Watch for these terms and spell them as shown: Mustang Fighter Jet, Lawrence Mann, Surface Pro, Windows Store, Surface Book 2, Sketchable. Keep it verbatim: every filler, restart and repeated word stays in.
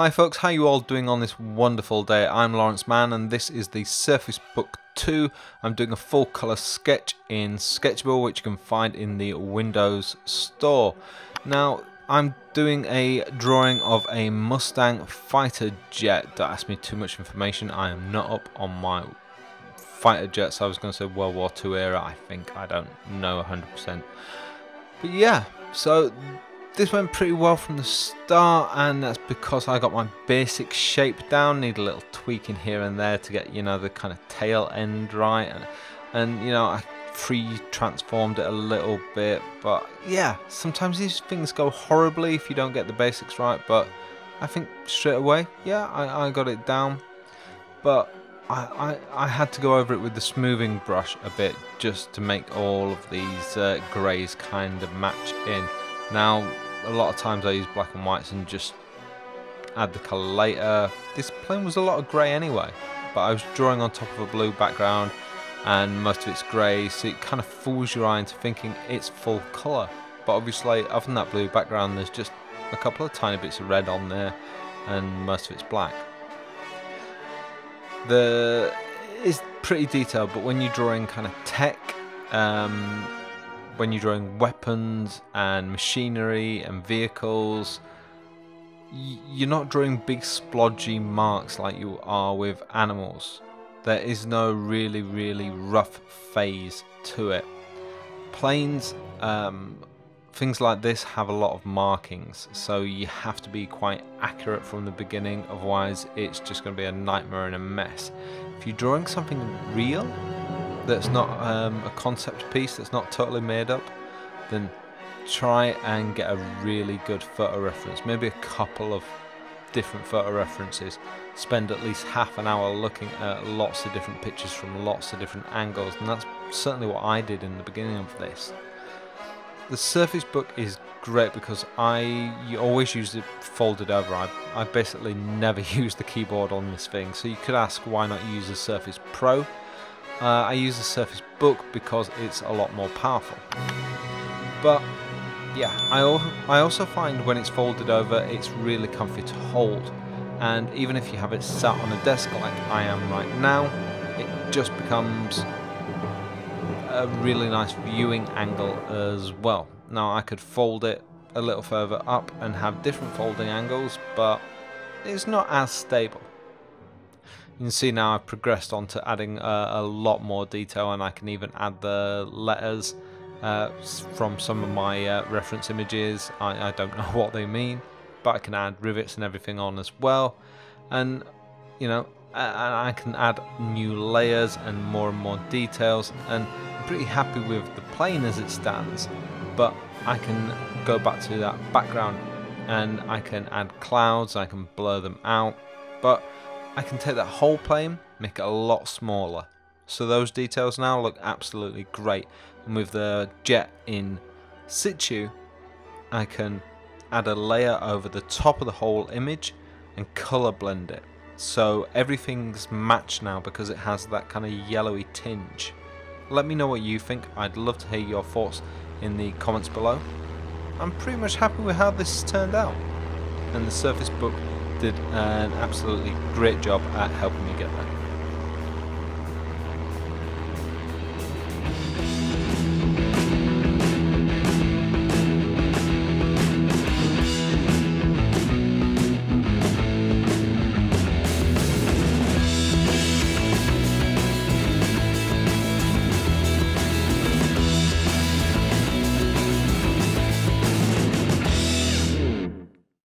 Hi folks, how you all doing on this wonderful day? I'm Lawrence Mann and this is the Surface Book two. I'm doing a full colour sketch in Sketchable, which you can find in the Windows Store. Now, I'm doing a drawing of a Mustang Fighter Jet. Don't ask me too much information, I am not up on my fighter jets. I was going to say World War Two era, I think, I don't know one hundred percent. But yeah, so this went pretty well from the start, and that's because I got my basic shape down. Need a little tweaking here and there to get, you know, the kind of tail end right, and, and you know, I pre-transformed it a little bit. But yeah, sometimes these things go horribly if you don't get the basics right, but I think straight away, yeah, I, I got it down. But I, I, I had to go over it with the smoothing brush a bit just to make all of these uh, greys kind of match in. Now, a lot of times I use black and whites and just add the colour later. This plane was a lot of grey anyway, but I was drawing on top of a blue background and most of it's grey, so it kind of fools your eye into thinking it's full colour. But obviously, other than that blue background, there's just a couple of tiny bits of red on there and most of it's black. The, it's pretty detailed, but when you're drawing kind of tech, um, when you're drawing weapons and machinery and vehicles, you're not drawing big splodgy marks like you are with animals. There is no really really rough phase to it. Planes, um, things like this have a lot of markings, so you have to be quite accurate from the beginning, otherwise it's just going to be a nightmare and a mess. If you're drawing something real that's not um, a concept piece, that's not totally made up, then try and get a really good photo reference, maybe a couple of different photo references. Spend at least half an hour looking at lots of different pictures from lots of different angles, and that's certainly what I did in the beginning of this. The Surface Book is great because I you always use it folded over. I, I basically never use the keyboard on this thing, so you could ask why not use a Surface Pro. Uh, I use the Surface Book because it's a lot more powerful. But yeah, I, al I also find when it's folded over, it's really comfy to hold. And even if you have it sat on a desk like I am right now, it just becomes a really nice viewing angle as well. Now, I could fold it a little further up and have different folding angles, but it's not as stable. You can see now I've progressed on to adding uh, a lot more detail, and I can even add the letters uh, from some of my uh, reference images. I, I don't know what they mean, but I can add rivets and everything on as well, and you know, I, I can add new layers and more and more details. And I'm pretty happy with the plane as it stands, but I can go back to that background and I can add clouds, I can blur them out, but I can take that whole plane, make it a lot smaller. So those details now look absolutely great. And with the jet in situ, I can add a layer over the top of the whole image and color blend it. So everything's matched now because it has that kind of yellowy tinge. Let me know what you think. I'd love to hear your thoughts in the comments below. I'm pretty much happy with how this turned out. And the Surface Book did an absolutely great job at helping me get there.